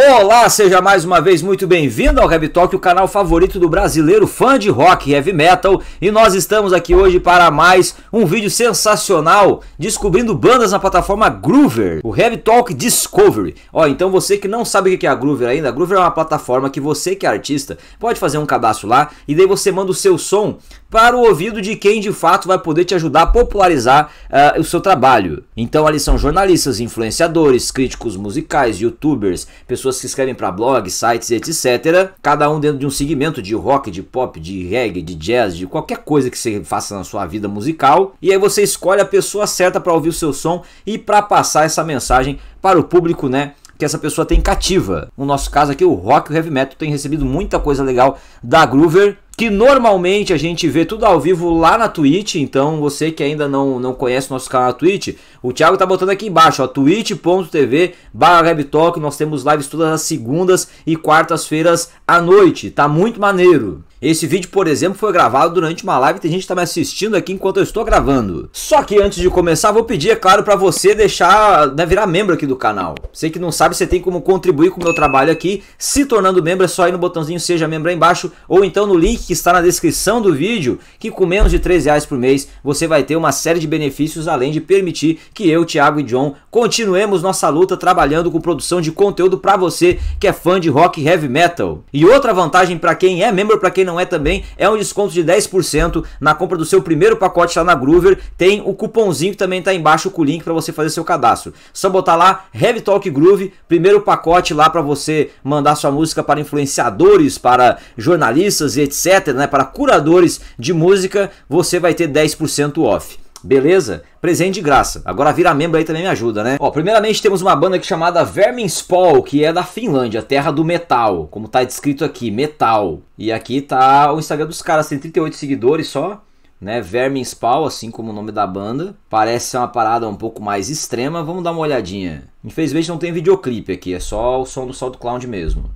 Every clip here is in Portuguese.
Olá, seja mais uma vez muito bem-vindo ao HEAVY TALK, o canal favorito do brasileiro fã de rock e heavy metal. E nós estamos aqui hoje para mais um vídeo sensacional, descobrindo bandas na plataforma Groover, o HEAVY TALK Discovery. Ó, então você que não sabe o que é a Groover ainda, a Groover é uma plataforma que você que é artista pode fazer um cadastro lá e daí você manda o seu som para o ouvido de quem de fato vai poder te ajudar a popularizar o seu trabalho. Então ali são jornalistas, influenciadores, críticos musicais, youtubers, pessoas que escrevem para blogs, sites, etc. Cada um dentro de um segmento de rock, de pop, de reggae, de jazz, de qualquer coisa que você faça na sua vida musical. E aí você escolhe a pessoa certa para ouvir o seu som e para passar essa mensagem para o público, né? Que essa pessoa tem cativa. No nosso caso aqui, o rock e o heavy metal tem recebido muita coisa legal da Groover, que normalmente a gente vê tudo ao vivo lá na Twitch. Então você que ainda não conhece o nosso canal na Twitch, o Thiago tá botando aqui embaixo, ó, twitch.tv/HeavyTalk, nós temos lives todas as segundas e quartas-feiras à noite, tá muito maneiro. Esse vídeo, por exemplo, foi gravado durante uma live, tem gente que tá me assistindo aqui enquanto eu estou gravando. Só que antes de começar, vou pedir, é claro, para você deixar, né, virar membro aqui do canal. Você que não sabe, você tem como contribuir com o meu trabalho aqui, se tornando membro, é só ir no botãozinho Seja Membro aí embaixo, ou então no link que está na descrição do vídeo, que com menos de R$3 por mês, você vai ter uma série de benefícios, além de permitir que eu, Thiago e John, continuemos nossa luta trabalhando com produção de conteúdo para você que é fã de rock e heavy metal. E outra vantagem para quem é membro, para quem não é também, é um desconto de 10% na compra do seu primeiro pacote lá na Groover. Tem o cupomzinho que também tá embaixo com o link para você fazer seu cadastro. Só botar lá Heavy Talk Groove, primeiro pacote lá para você mandar sua música para influenciadores, para jornalistas e etc, né, para curadores de música, você vai ter 10% off. Beleza? Presente de graça. Agora vira membro aí também me ajuda, né? Ó, primeiramente temos uma banda aqui chamada Vermin Spall, que é da Finlândia, terra do metal, como tá descrito aqui, metal. E aqui tá o Instagram dos caras, tem 38 seguidores só, né? Vermin Spall, assim como o nome da banda. Parece ser uma parada um pouco mais extrema, vamos dar uma olhadinha. Infelizmente não tem videoclipe aqui, é só o som do SoundCloud mesmo.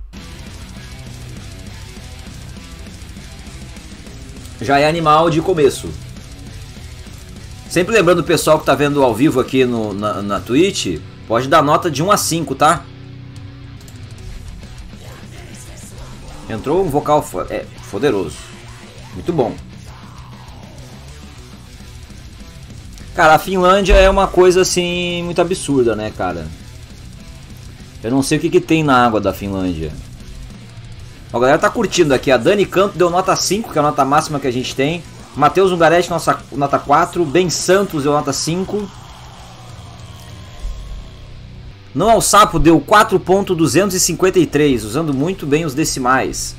Já é animal de começo. Sempre lembrando o pessoal que tá vendo ao vivo aqui na Twitch, pode dar nota de 1 a 5, tá? Entrou um vocal poderoso. Muito bom. Cara, a Finlândia é uma coisa assim muito absurda, né, cara? Eu não sei o que tem na água da Finlândia. A galera tá curtindo aqui. A Dani Canto deu nota 5, que é a nota máxima que a gente tem. Matheus Ungaretti, nossa nota 4. Ben Santos deu nota 5. Não ao Sapo deu 4.253, usando muito bem os decimais.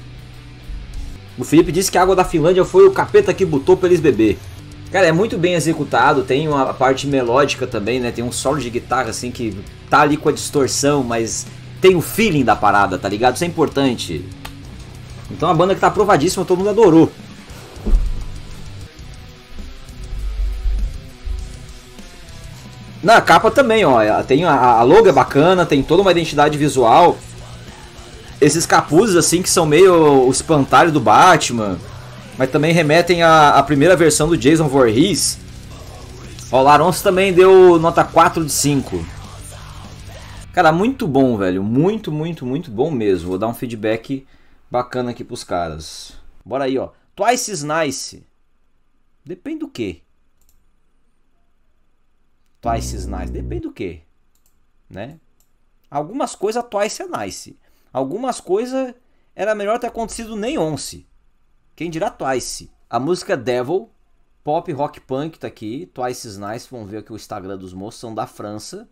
O Felipe disse que a água da Finlândia foi o capeta que botou pra eles beber. Cara, é muito bem executado, tem uma parte melódica também, né? Tem um solo de guitarra assim que tá ali com a distorção, mas tem o feeling da parada, tá ligado? Isso é importante. Então a banda que tá aprovadíssima, todo mundo adorou. Na capa também, ó, tem a logo é bacana, tem toda uma identidade visual. Esses capuzes assim que são meio o espantalho do Batman, mas também remetem à primeira versão do Jason Voorhees. Ó, o Laronce também deu nota 4 de 5. Cara, muito bom, velho, muito, muito, muito bom mesmo. Vou dar um feedback bacana aqui pros caras. Bora aí, ó. Twice is Nice. Depende do quê? Twice is Nice, depende do que, né? Algumas coisas Twice é nice, algumas coisas era melhor ter acontecido nem once, quem dirá Twice. A música Devil, pop rock punk tá aqui, Twice is Nice, vamos ver aqui o Instagram dos moços, são da França.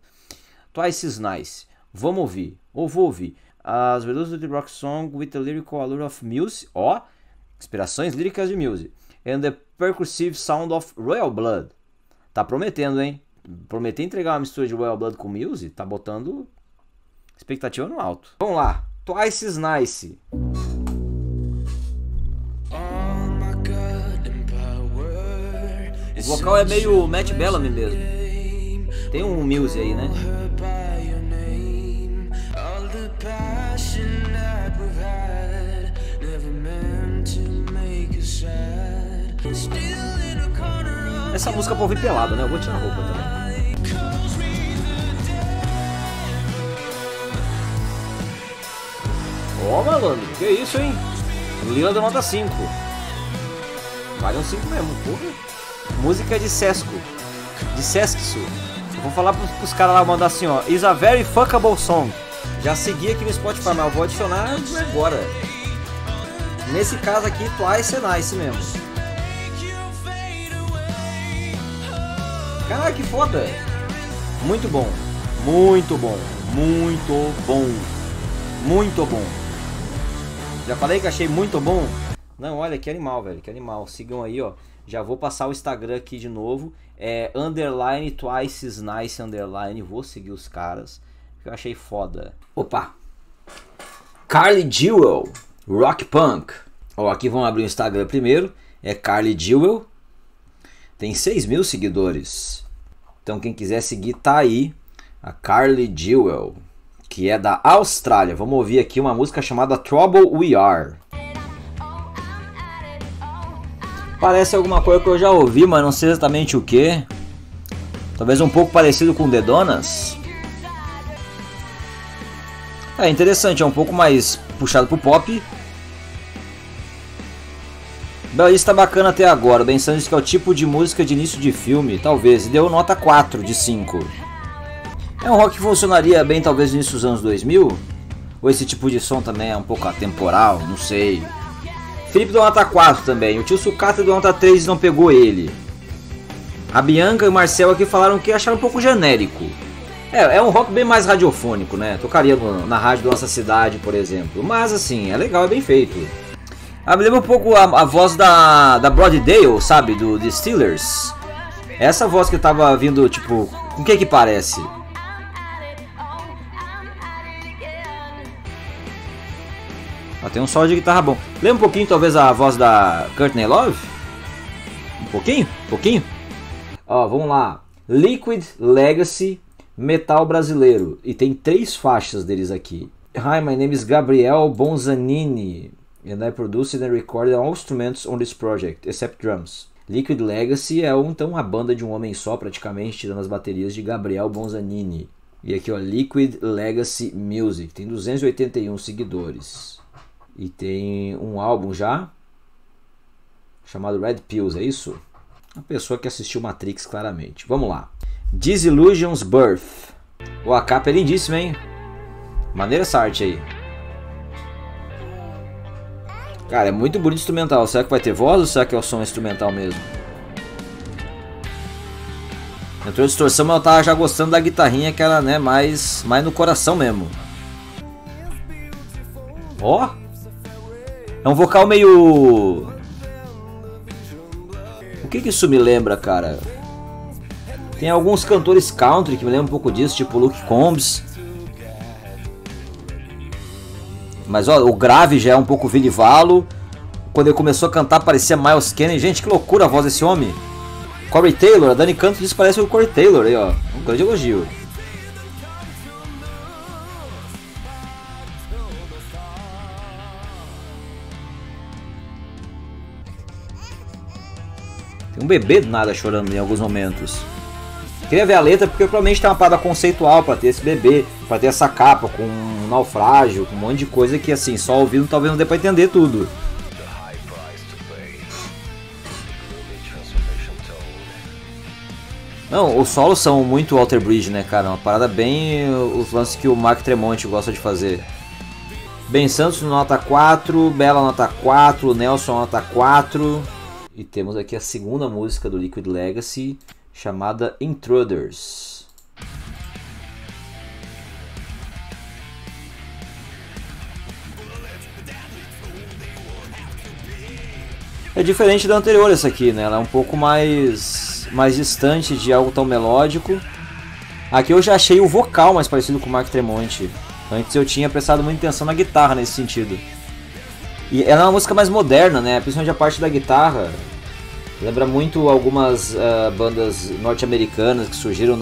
Twice is Nice, vamos ouvir, ou vou ouvir, as melodies do rock song with the lyrical allure of music, ó, inspirações líricas de music, and the percussive sound of Royal Blood, tá prometendo, hein? Prometer entregar uma mistura de Royal Blood com Muse, tá botando expectativa no alto. Vamos lá, Twice is Nice. O vocal é meio Matt Bellamy mesmo. Tem um Muse aí, né? Essa música é pra ouvir pelado, né? Eu vou tirar a roupa também. Ó, malandro, que isso, hein? Lila deu nota 5. Vale um 5 mesmo, porra. Música de Sesco. De Sesco. Eu vou falar pros caras lá, mandar assim, ó. Is a very fuckable song. Já segui aqui no Spotify, mas eu vou adicionar agora. Nesse caso aqui, Twice is Nice mesmo. Caralho, que foda. Muito bom. Muito bom. Muito bom. Muito bom. Já falei que achei muito bom? Não, olha, que animal, velho. Que animal. Sigam aí, ó. Já vou passar o Instagram aqui de novo. É underline Twice is Nice underline. Vou seguir os caras. Que eu achei foda. Opa. Carly Jewel. Rock Punk. Ó, aqui vamos abrir o Instagram primeiro. É Carly Jewel. Tem 6 mil seguidores. Então quem quiser seguir, tá aí. A Carly Jewel, que é da Austrália. Vamos ouvir aqui uma música chamada Trouble We Are. Parece alguma coisa que eu já ouvi, mas não sei exatamente o que. Talvez um pouco parecido com The Donas. É interessante, é um pouco mais puxado pro pop. Bela lista bacana até agora. Ben Sanders, que é o tipo de música de início de filme, talvez. E deu nota 4 de 5. É um rock que funcionaria bem talvez no início dos anos 2000? Ou esse tipo de som também é um pouco atemporal? Não sei. Felipe deu nota 4 também. O tio Sucata deu nota 3 e não pegou ele. A Bianca e o Marcel aqui falaram que acharam um pouco genérico. É um rock bem mais radiofônico, né? Tocaria na rádio da nossa cidade, por exemplo. Mas assim, é legal, é bem feito. Ah, me lembra um pouco a voz da Broaddale, sabe? Do The Steelers. Essa voz que tava vindo, tipo... Com que parece? Tem um solo de guitarra bom. Lembra um pouquinho, talvez, a voz da Courtney Love? Um pouquinho? Um pouquinho? Ó, vamos lá. Liquid Legacy, metal brasileiro. E tem 3 faixas deles aqui. Hi, my name is Gabriel Bonzanini. And I produced and recorded all instruments on this project, except drums. Liquid Legacy é então a banda de um homem só, praticamente, tirando as baterias de Gabriel Bonzanini. E aqui, ó, Liquid Legacy Music. Tem 281 seguidores. E tem um álbum já chamado Red Pills, é isso? Uma pessoa que assistiu Matrix, claramente. Vamos lá. Disillusion's Birth. Oh, a capa é lindíssima, hein? Maneira essa arte aí. Cara, é muito bonito instrumental. Será que vai ter voz ou será que é o som instrumental mesmo? Entrou a distorção, mas eu tava já gostando da guitarrinha, que era, né, mais no coração mesmo. Ó! Oh. É um vocal meio... O que isso me lembra, cara? Tem alguns cantores country que me lembram um pouco disso, tipo Luke Combs. Mas ó, o grave já é um pouco Vilivalo. Quando ele começou a cantar parecia Miles Kennedy. Gente, que loucura a voz desse homem. Corey Taylor, a Dani Canto diz que parece o Corey Taylor aí, ó. Um grande elogio. Um bebê do nada chorando em alguns momentos. Queria ver a letra porque provavelmente tem uma parada conceitual pra ter esse bebê, pra ter essa capa com um naufrágio, com um monte de coisa que assim, só ouvindo talvez não dê pra entender tudo. Não, os solos são muito Walter Bridge, né, cara? Uma parada bem os lances que o Mark Tremonti gosta de fazer. Ben Santos nota 4, Bela nota 4, Nelson nota 4. E temos aqui a segunda música do Liquid Legacy, chamada Intruders. É diferente da anterior essa aqui, né? Ela é um pouco mais distante de algo tão melódico. Aqui eu já achei o vocal mais parecido com o Mark Tremonti. Antes eu tinha prestado muita atenção na guitarra nesse sentido. E ela é uma música mais moderna, né? Principalmente a parte da guitarra. Lembra muito algumas bandas norte-americanas que surgiram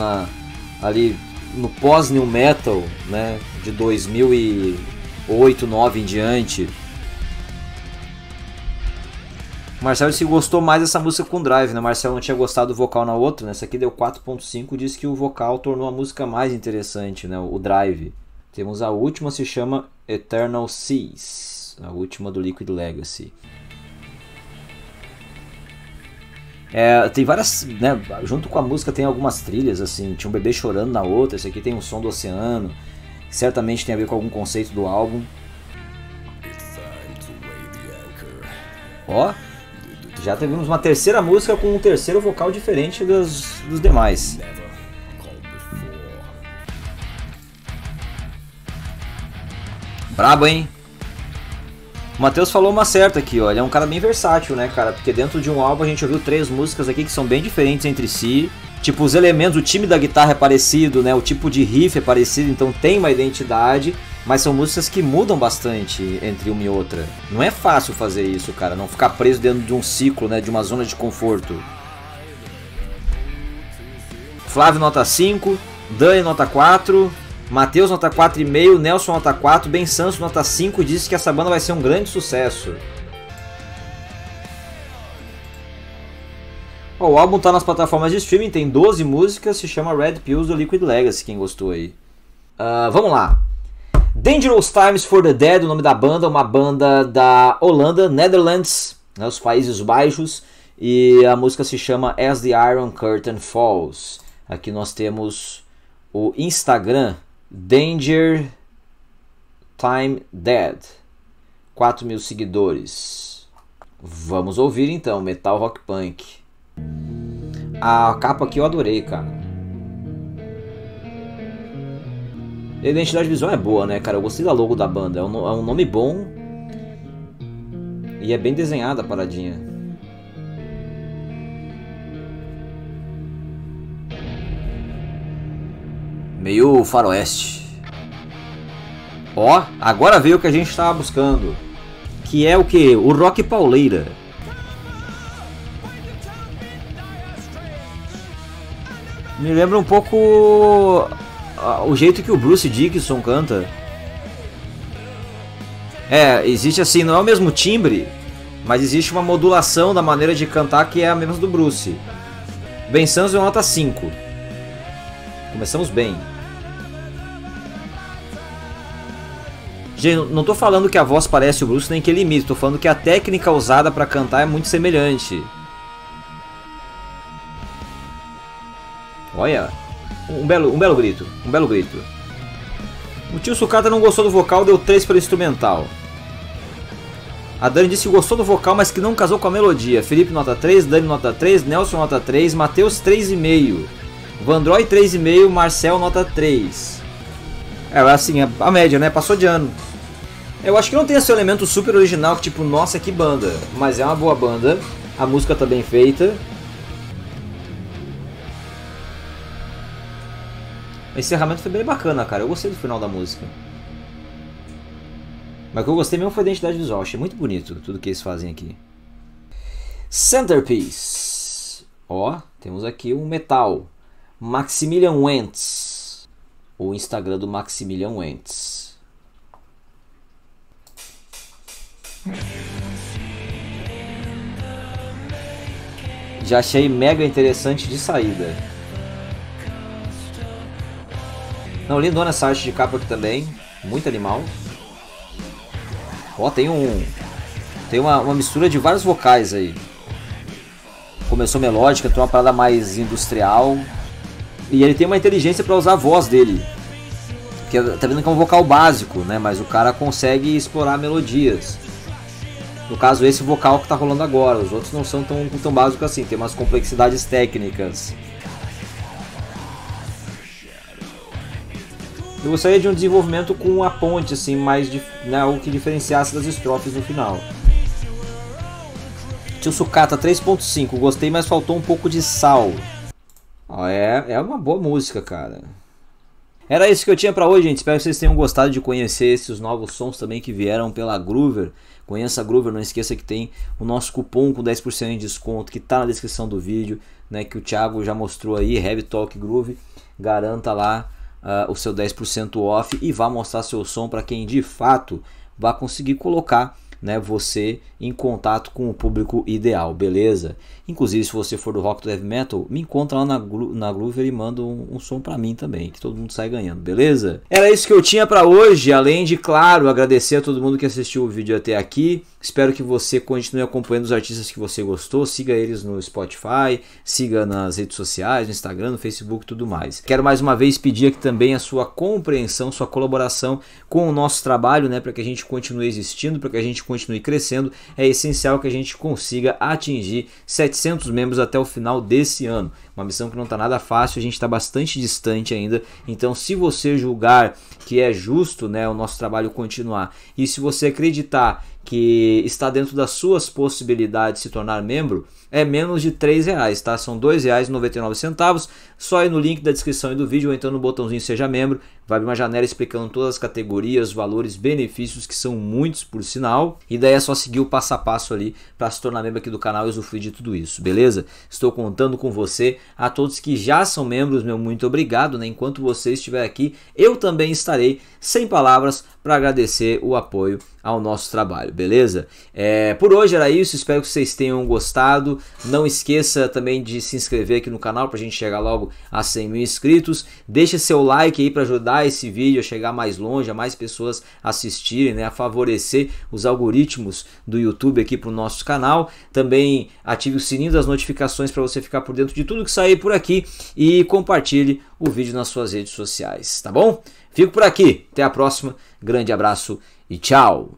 ali no pós-new metal, né? De 2008, 2009 em diante. O Marcelo disse que gostou mais dessa música com drive, né? O Marcelo não tinha gostado do vocal na outra, né? Essa aqui deu 4.5, disse que o vocal tornou a música mais interessante, né? O drive. Temos a última, se chama Eternal Seas, a última do Liquid Legacy. É, tem várias, né, junto com a música tem algumas trilhas, assim, tinha um bebê chorando na outra, esse aqui tem um som do oceano, que certamente tem a ver com algum conceito do álbum. Ó, já tivemos uma terceira música com um terceiro vocal diferente dos demais. Brabo, hein? O Matheus falou uma certa aqui, ó. Ele é um cara bem versátil, né, cara? Porque dentro de um álbum a gente ouviu 3 músicas aqui que são bem diferentes entre si. Tipo, os elementos, o time da guitarra é parecido, né? O tipo de riff é parecido, então tem uma identidade. Mas são músicas que mudam bastante entre uma e outra. Não é fácil fazer isso, cara. Não ficar preso dentro de um ciclo, né? De uma zona de conforto. Flávio, nota 5. Dani, nota 4. Matheus, nota 4,5, Nelson, nota 4, Ben Sanso, nota 5, disse que essa banda vai ser um grande sucesso. O álbum está nas plataformas de streaming, tem 12 músicas, se chama Red Pills do Liquid Legacy, quem gostou aí. Vamos lá. Dangerous Times for the Dead, o nome da banda, uma banda da Holanda, Netherlands, né, os Países Baixos, e a música se chama As the Iron Curtain Falls. Aqui nós temos o Instagram, Danger Time Dead, 4.000 seguidores. Vamos ouvir então, metal rock punk. A capa aqui eu adorei, cara. A identidade visual é boa, né, cara? Eu gostei da logo da banda, é um nome bom e é bem desenhada a paradinha. Meio faroeste. Ó, agora veio o que a gente estava buscando, que é o que? O rock pauleira. Me lembra um pouco o jeito que o Bruce Dickinson canta. É, existe assim, não é o mesmo timbre, mas existe uma modulação da maneira de cantar que é a mesma do Bruce. Ben Sanso é nota 5. Começamos bem. Gente, não tô falando que a voz parece o Bruce nem que ele imita, tô falando que a técnica usada para cantar é muito semelhante. Olha, um belo grito, um belo grito. O tio Sucata não gostou do vocal, deu 3 pelo instrumental. A Dani disse que gostou do vocal, mas que não casou com a melodia. Felipe nota 3, Dani nota 3, Nelson nota 3, Matheus 3,5. Vandroy 3,5, Marcel nota 3. É assim, a média, né? Passou de ano. Eu acho que não tem esse elemento super original, que tipo, nossa, que banda. Mas é uma boa banda. A música tá bem feita. O encerramento foi bem bacana, cara. Eu gostei do final da música. Mas o que eu gostei mesmo foi a identidade visual. Achei muito bonito tudo que eles fazem aqui. Centerpiece. Ó, temos aqui um metal. Maximilian Wentz, o Instagram do Maximilian Wentz. Já achei mega interessante de saída. Não, lindona essa arte de capa aqui também, muito animal. Ó, tem uma mistura de vários vocais aí. Começou melódica, entrou uma parada mais industrial. E ele tem uma inteligência para usar a voz dele, que tá vendo que é um vocal básico, né? Mas o cara consegue explorar melodias. No caso, esse vocal que tá rolando agora. Os outros não são tão básicos assim, tem umas complexidades técnicas. Eu gostaria de um desenvolvimento com a ponte, assim, mais, né, o que diferenciasse das estrofes no final. Tio Sucata 3.5, gostei, mas faltou um pouco de sal. É uma boa música, cara. Era isso que eu tinha pra hoje, gente. Espero que vocês tenham gostado de conhecer esses novos sons também que vieram pela Groover. Conheça a Groover, não esqueça que tem o nosso cupom com 10% de desconto, que tá na descrição do vídeo, né, que o Thiago já mostrou aí, Heavy Talk Groove. Garanta lá o seu 10% off e vá mostrar seu som para quem de fato vai conseguir colocar né, você em contato com o público ideal, beleza? Inclusive, se você for do rock do heavy metal, me encontra lá na Groover e manda um som pra mim também, que todo mundo sai ganhando, beleza? Era isso que eu tinha pra hoje, além de, claro, agradecer a todo mundo que assistiu o vídeo até aqui. Espero que você continue acompanhando os artistas que você gostou, siga eles no Spotify, siga nas redes sociais, no Instagram, no Facebook e tudo mais. Quero mais uma vez pedir aqui também a sua compreensão, sua colaboração com o nosso trabalho, né, para que a gente continue existindo, para que a gente continue crescendo. É essencial que a gente consiga atingir 700 membros até o final desse ano. Uma missão que não está nada fácil, a gente está bastante distante ainda. Então, se você julgar que é justo, né, o nosso trabalho continuar, e se você acreditar que está dentro das suas possibilidades de se tornar membro, é menos de R$3, tá? São R$2,99, só ir no link da descrição e do vídeo, ou então no botãozinho Seja Membro, vai abrir uma janela explicando todas as categorias, valores, benefícios, que são muitos por sinal, e daí é só seguir o passo a passo ali para se tornar membro aqui do canal e usufruir de tudo isso, beleza? Estou contando com você. A todos que já são membros, meu muito obrigado, né? Enquanto você estiver aqui, eu também estarei sem palavras para agradecer o apoio ao nosso trabalho, beleza? Por hoje era isso, espero que vocês tenham gostado. Não esqueça também de se inscrever aqui no canal para a gente chegar logo a 100 mil inscritos. Deixa seu like aí para ajudar esse vídeo a chegar mais longe, a mais pessoas assistirem, né? A favorecer os algoritmos do YouTube aqui para o nosso canal. Também ative o sininho das notificações para você ficar por dentro de tudo que sair por aqui, e compartilhe o vídeo nas suas redes sociais, tá bom? Fico por aqui, até a próxima, grande abraço e tchau!